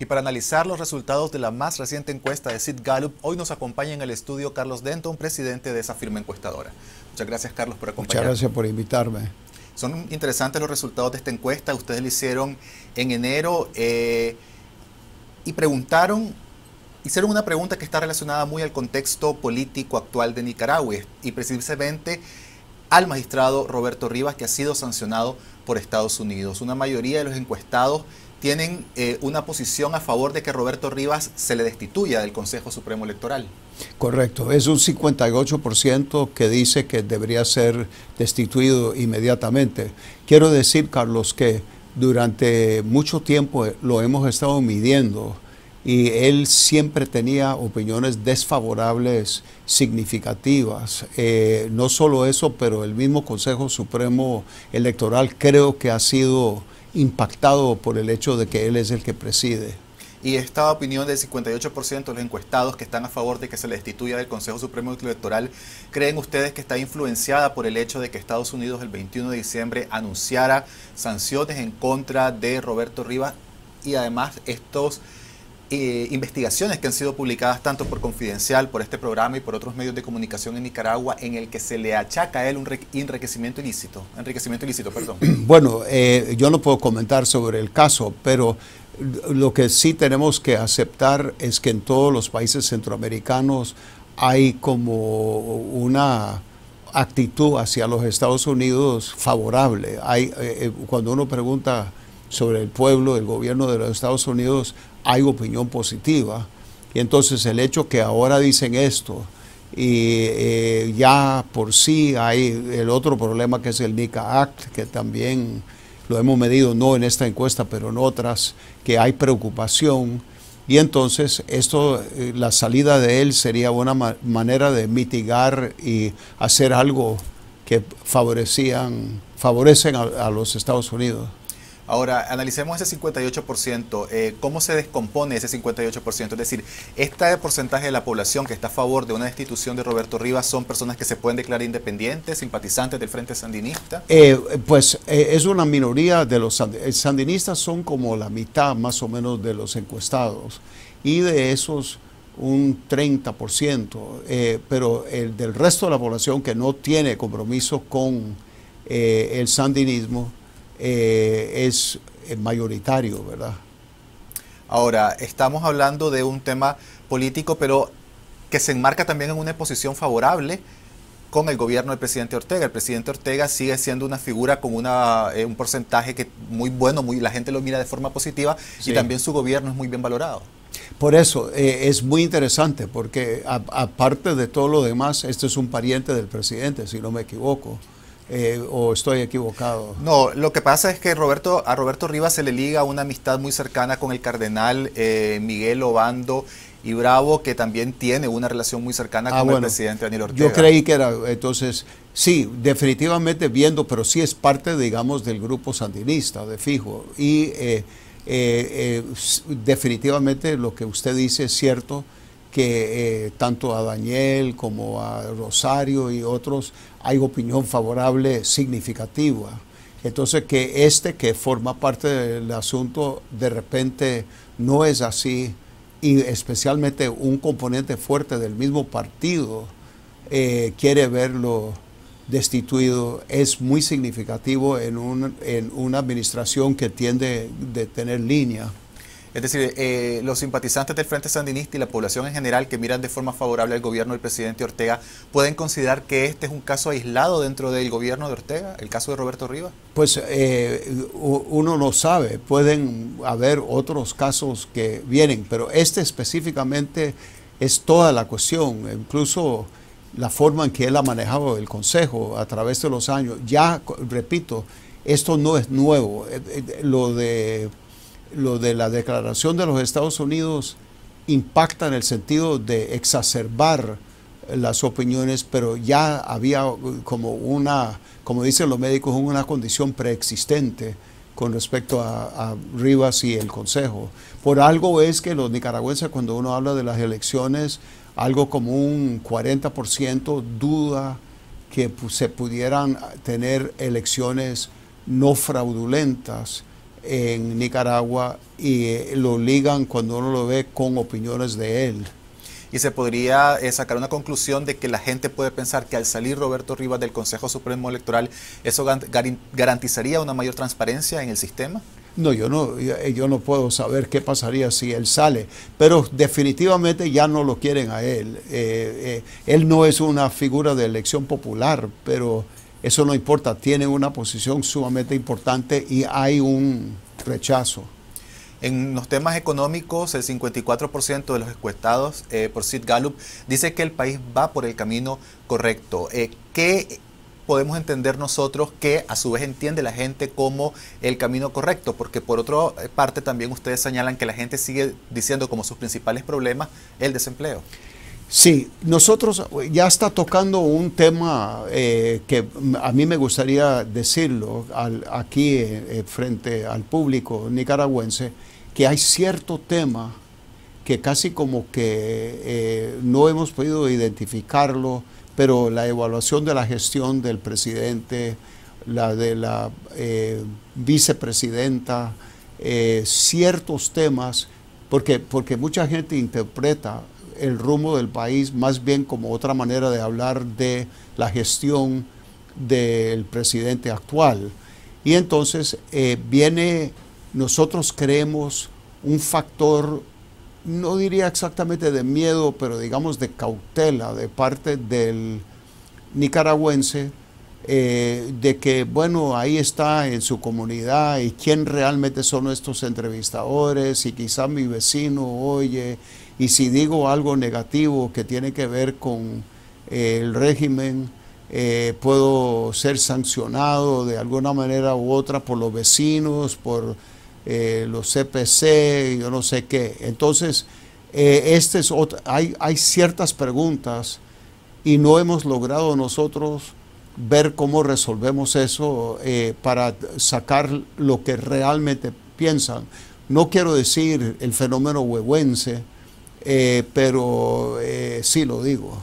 Y para analizar los resultados de la más reciente encuesta de CID Gallup, hoy nos acompaña en el estudio Carlos Denton, presidente de esa firma encuestadora. Muchas gracias, Carlos, por acompañarnos. Muchas gracias por invitarme. Son interesantes los resultados de esta encuesta. Ustedes la hicieron en enero y hicieron una pregunta que está relacionada muy al contexto político actual de Nicaragua y precisamente al magistrado Roberto Rivas, que ha sido sancionado por Estados Unidos. Una mayoría de los encuestados tienen una posición a favor de que Roberto Rivas se le destituya del Consejo Supremo Electoral. Correcto, es un 58% que dice que debería ser destituido inmediatamente. Quiero decir, Carlos, que durante mucho tiempo lo hemos estado midiendo y él siempre tenía opiniones desfavorables significativas. No solo eso, pero el mismo Consejo Supremo Electoral creo que ha sido impactado por el hecho de que él es el que preside. Y esta opinión del 58% de los encuestados que están a favor de que se le destituya del Consejo Supremo Electoral, ¿creen ustedes que está influenciada por el hecho de que Estados Unidos el 21 de diciembre anunciara sanciones en contra de Roberto Rivas y además estos investigaciones que han sido publicadas tanto por Confidencial, por este programa y por otros medios de comunicación en Nicaragua, en el que se le achaca a él un enriquecimiento ilícito, perdón? Bueno, yo no puedo comentar sobre el caso, pero lo que sí tenemos que aceptar es que en todos los países centroamericanos hay como una actitud hacia los Estados Unidos favorable. Hay, cuando uno pregunta sobre el pueblo, el gobierno de los Estados Unidos, hay opinión positiva. Y entonces el hecho que ahora dicen esto, y ya por sí hay el otro problema que es el NICA Act, que también lo hemos medido, no en esta encuesta, pero en otras, que hay preocupación. Y entonces esto, la salida de él sería una manera de mitigar y hacer algo que favorecen a los Estados Unidos. Ahora, analicemos ese 58%, ¿cómo se descompone ese 58%? Es decir, ¿este porcentaje de la población que está a favor de una destitución de Roberto Rivas son personas que se pueden declarar independientes, simpatizantes del Frente Sandinista? Es una minoría de los sandinistas, son como la mitad más o menos de los encuestados, y de esos un 30%, pero el del resto de la población que no tiene compromiso con el sandinismo, es mayoritario, ¿verdad? Ahora, estamos hablando de un tema político, pero que se enmarca también en una posición favorable con el gobierno del presidente Ortega. El presidente Ortega sigue siendo una figura con un porcentaje que muy bueno, la gente lo mira de forma positiva, sí. Y también su gobierno es muy bien valorado. Por eso, es muy interesante, porque aparte de todo lo demás, este es un pariente del presidente, si no me equivoco. ¿O estoy equivocado? No, lo que pasa es que a Roberto Rivas se le liga una amistad muy cercana con el cardenal Miguel Obando y Bravo, que también tiene una relación muy cercana con el presidente Daniel Ortega. Yo creí que era, entonces, sí, definitivamente viendo, pero sí es parte, digamos, del grupo sandinista, de fijo. Y definitivamente lo que usted dice es cierto, que tanto a Daniel como a Rosario y otros hay opinión favorable significativa. Entonces que que forma parte del asunto de repente no es así, y especialmente un componente fuerte del mismo partido quiere verlo destituido, es muy significativo en una administración que tiende de tener línea. Es decir, los simpatizantes del Frente Sandinista y la población en general que miran de forma favorable al gobierno del presidente Ortega, ¿pueden considerar que este es un caso aislado dentro del gobierno de Ortega, el caso de Roberto Rivas? Pues uno no sabe, pueden haber otros casos que vienen, pero este específicamente es toda la cuestión, incluso la forma en que él ha manejado el Consejo a través de los años. Ya, repito, esto no es nuevo, lo de la declaración de los Estados Unidos impacta en el sentido de exacerbar las opiniones, pero ya había como una, como dicen los médicos, una condición preexistente con respecto a Rivas y el Consejo. Por algo es que los nicaragüenses, cuando uno habla de las elecciones, algo como un 40% duda que se pudieran tener elecciones no fraudulentas, en Nicaragua y lo ligan, cuando uno lo ve, con opiniones de él. Y se podría sacar una conclusión de que la gente puede pensar que al salir Roberto Rivas del Consejo Supremo Electoral, ¿eso garantizaría una mayor transparencia en el sistema? No, yo no puedo saber qué pasaría si él sale, pero definitivamente ya no lo quieren a él. Él no es una figura de elección popular, pero eso no importa, tiene una posición sumamente importante y hay un rechazo. En los temas económicos, el 54% de los encuestados por CID Gallup dice que el país va por el camino correcto. ¿Qué podemos entender nosotros que a su vez entiende la gente como el camino correcto? Porque por otra parte también ustedes señalan que la gente sigue diciendo como sus principales problemas el desempleo. Sí, nosotros ya está tocando un tema que a mí me gustaría decirlo aquí frente al público nicaragüense, que hay cierto tema que casi como que no hemos podido identificarlo, pero la evaluación de la gestión del presidente, la de la vicepresidenta, ciertos temas, porque mucha gente interpreta el rumbo del país más bien como otra manera de hablar de la gestión del presidente actual. Y entonces nosotros creemos un factor, no diría exactamente de miedo, pero digamos de cautela de parte del nicaragüense, de que bueno, ahí está en su comunidad y quién realmente son estos entrevistadores y quizá mi vecino oye, y si digo algo negativo que tiene que ver con el régimen, puedo ser sancionado de alguna manera u otra por los vecinos, por los CPC, yo no sé qué. Entonces, hay ciertas preguntas y no hemos logrado nosotros ver cómo resolvemos eso para sacar lo que realmente piensan. No quiero decir el fenómeno huehuense, pero sí lo digo.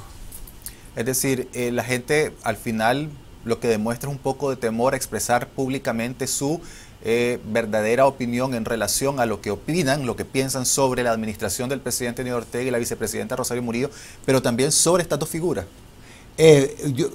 Es decir, la gente al final lo que demuestra es un poco de temor a expresar públicamente su verdadera opinión en relación a lo que opinan, lo que piensan sobre la administración del presidente Daniel Ortega y la vicepresidenta Rosario Murillo, pero también sobre estas dos figuras.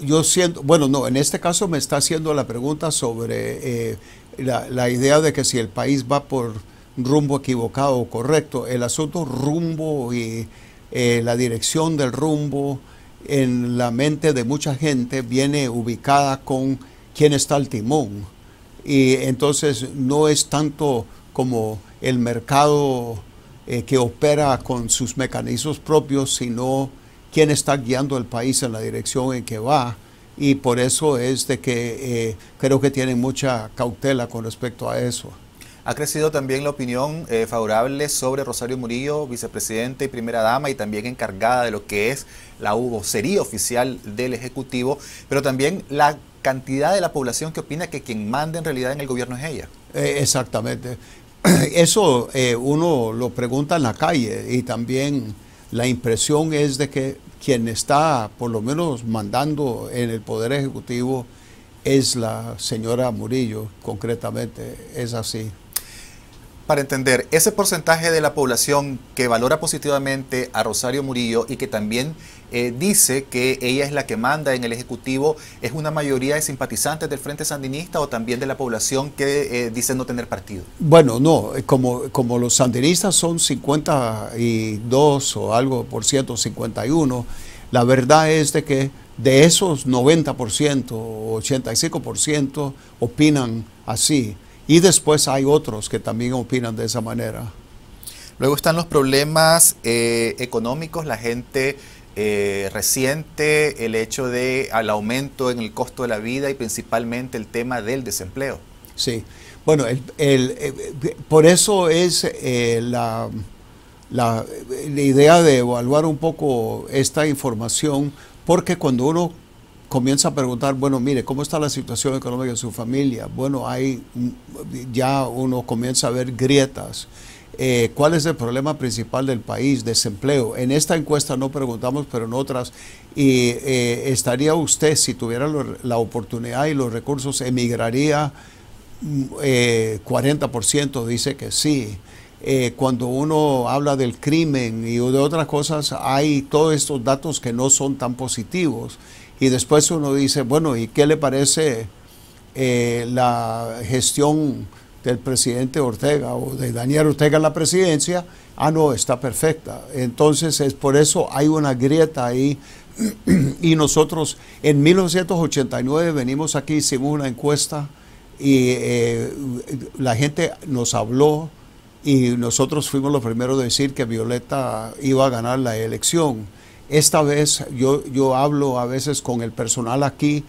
Yo siento, bueno, no, en este caso me está haciendo la pregunta sobre la idea de que si el país va por rumbo equivocado o correcto. El asunto rumbo y la dirección del rumbo en la mente de mucha gente viene ubicada con quién está al timón, y entonces no es tanto como el mercado que opera con sus mecanismos propios, sino quién está guiando el país en la dirección en que va, y por eso es de que creo que tienen mucha cautela con respecto a eso. Ha crecido también la opinión favorable sobre Rosario Murillo, vicepresidenta y primera dama, y también encargada de lo que es la vocería oficial del Ejecutivo, pero también la cantidad de la población que opina que quien manda en realidad en el gobierno es ella. Exactamente. Eso uno lo pregunta en la calle, y también la impresión es de que quien está por lo menos mandando en el Poder Ejecutivo es la señora Murillo, concretamente, es así. Para entender, ese porcentaje de la población que valora positivamente a Rosario Murillo y que también dice que ella es la que manda en el Ejecutivo, ¿es una mayoría de simpatizantes del Frente Sandinista o también de la población que dice no tener partido? Bueno, no, como los sandinistas son 52 o algo por ciento, 51, la verdad es de que de esos 90% o 85% opinan así. Y después hay otros que también opinan de esa manera. Luego están los problemas económicos, la gente resiente el hecho del aumento en el costo de la vida y principalmente el tema del desempleo. Sí, bueno, por eso es la idea de evaluar un poco esta información, porque cuando uno comienza a preguntar, bueno, mire, ¿cómo está la situación económica de su familia? Bueno, ya uno comienza a ver grietas. ¿Cuál es el problema principal del país? Desempleo. En esta encuesta no preguntamos, pero en otras. Y ¿estaría usted, si tuviera la oportunidad y los recursos, emigraría 40% dice que sí. Cuando uno habla del crimen y de otras cosas, hay todos estos datos que no son tan positivos. Y después uno dice, bueno, ¿y qué le parece la gestión del presidente Ortega o de Daniel Ortega en la presidencia? Ah, no, está perfecta. Entonces, es por eso hay una grieta ahí. Y nosotros en 1989 venimos aquí, hicimos una encuesta y la gente nos habló. Y nosotros fuimos los primeros a decir que Violeta iba a ganar la elección. Esta vez, yo hablo a veces con el personal aquí,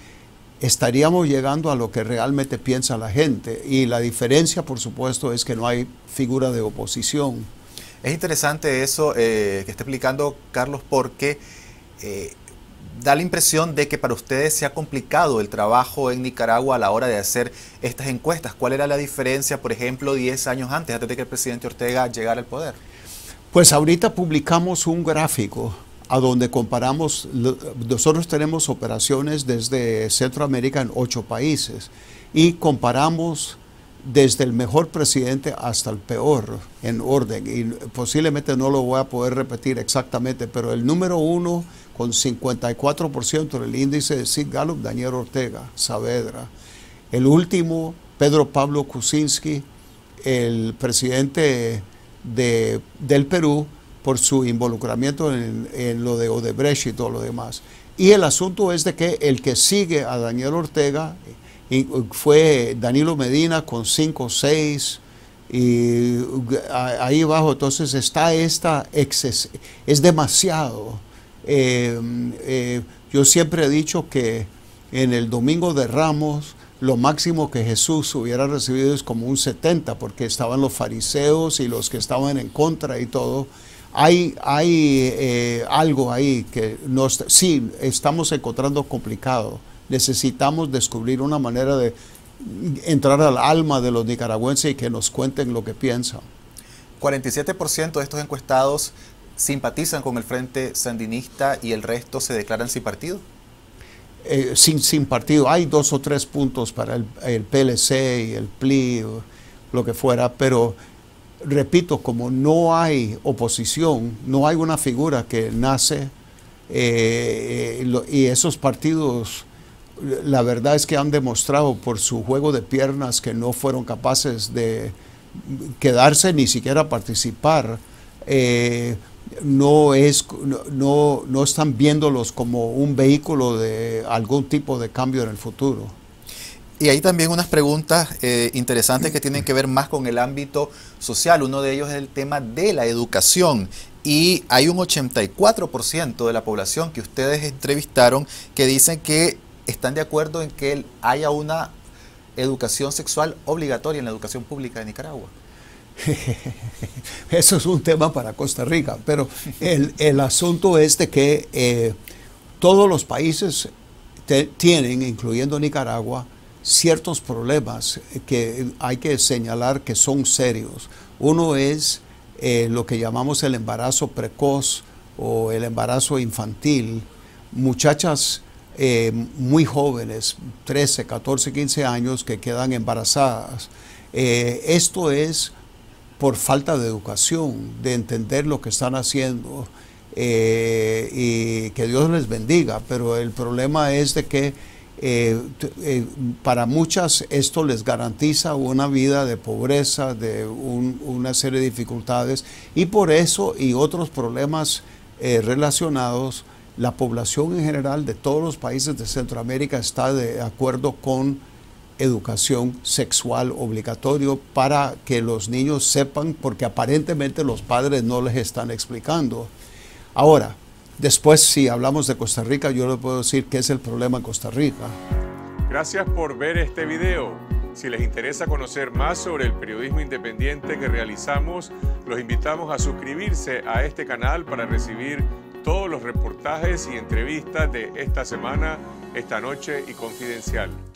estaríamos llegando a lo que realmente piensa la gente. Y la diferencia, por supuesto, es que no hay figura de oposición. Es interesante eso que está explicando Carlos, porque da la impresión de que para ustedes se ha complicado el trabajo en Nicaragua a la hora de hacer estas encuestas. ¿Cuál era la diferencia, por ejemplo, 10 años antes de que el presidente Ortega llegara al poder? Pues ahorita publicamos un gráfico a donde comparamos. Nosotros tenemos operaciones desde Centroamérica en 8 países y comparamos desde el mejor presidente hasta el peor en orden, y posiblemente no lo voy a poder repetir exactamente, pero el número 1 con 54% del índice de CID Gallup, Daniel Ortega Saavedra. El último, Pedro Pablo Kuczynski, el presidente del Perú, por su involucramiento en lo de Odebrecht y todo lo demás. Y el asunto es de que el que sigue a Daniel Ortega fue Danilo Medina con 5 o 6, y ahí abajo. Entonces está esta exceso, es demasiado. Yo siempre he dicho que en el Domingo de Ramos lo máximo que Jesús hubiera recibido es como un 70, porque estaban los fariseos y los que estaban en contra y todo. Hay algo ahí que nos, sí, estamos encontrando complicado. Necesitamos descubrir una manera de entrar al alma de los nicaragüenses y que nos cuenten lo que piensan. 47% de estos encuestados simpatizan con el Frente Sandinista y el resto se declaran sin partido. Sin partido. Hay 2 o 3 puntos para el PLC y el PLI, o lo que fuera, pero repito, como no hay oposición, no hay una figura que nace y esos partidos, la verdad es que han demostrado por su juego de piernas que no fueron capaces de quedarse ni siquiera participar. No están viéndolos como un vehículo de algún tipo de cambio en el futuro. Y hay también unas preguntas interesantes que tienen que ver más con el ámbito social. Uno de ellos es el tema de la educación. Y hay un 84% de la población que ustedes entrevistaron que dicen que están de acuerdo en que haya una educación sexual obligatoria en la educación pública de Nicaragua. Eso es un tema para Costa Rica, pero el asunto es de que todos los países tienen, incluyendo Nicaragua, ciertos problemas que hay que señalar que son serios. Uno es lo que llamamos el embarazo precoz o el embarazo infantil. Muchachas muy jóvenes, 13, 14, 15 años, que quedan embarazadas. Esto es por falta de educación, de entender lo que están haciendo, y que Dios les bendiga, pero el problema es de que para muchas esto les garantiza una vida de pobreza, de una serie de dificultades, y por eso y otros problemas relacionados. La población en general de todos los países de Centroamérica está de acuerdo con educación sexual obligatoria para que los niños sepan, porque aparentemente los padres no les están explicando. Ahora, después, si hablamos de Costa Rica, yo le puedo decir qué es el problema en Costa Rica. Gracias por ver este video. Si les interesa conocer más sobre el periodismo independiente que realizamos, los invitamos a suscribirse a este canal para recibir todos los reportajes y entrevistas de esta semana, esta noche y Confidencial.